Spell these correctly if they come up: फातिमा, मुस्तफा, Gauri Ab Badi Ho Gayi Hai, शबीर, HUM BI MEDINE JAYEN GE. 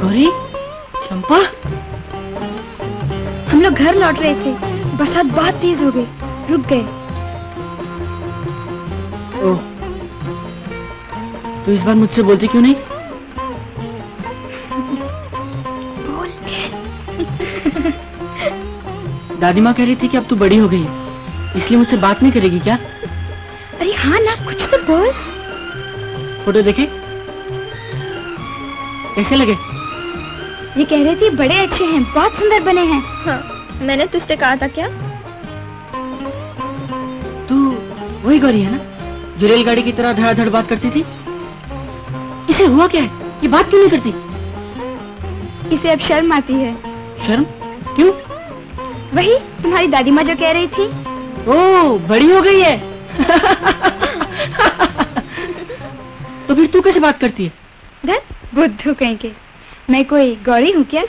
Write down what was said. गौरी, चंपा, हम लोग घर लौट रहे थे। बरसात बहुत तेज हो गई, रुक गए। तो इस बार मुझसे बोलती क्यों नहीं? दादी माँ कह रही थी कि अब तू बड़ी हो गई है, इसलिए मुझसे बात नहीं करेगी क्या? अरे हाँ ना, कुछ तो बोल। फोटो देखे, कैसे लगे? ये कह रही थी बड़े अच्छे हैं, बहुत सुंदर बने हैं। हाँ, मैंने तुझसे कहा था क्या? तू वही गौरी है ना, जो रेलगाड़ी की तरह धड़ाधड़ बात करती थी? इसे हुआ क्या है, ये बात क्यों नहीं करती? इसे अब शर्म आती है। शर्म क्यों? वही तुम्हारी दादी माँ जो कह रही थी। ओ, बड़ी हो गई है। तो फिर तू कैसे बात करती है? बुद्धू कहीं के, मैं कोई गौरी हूँ क्या?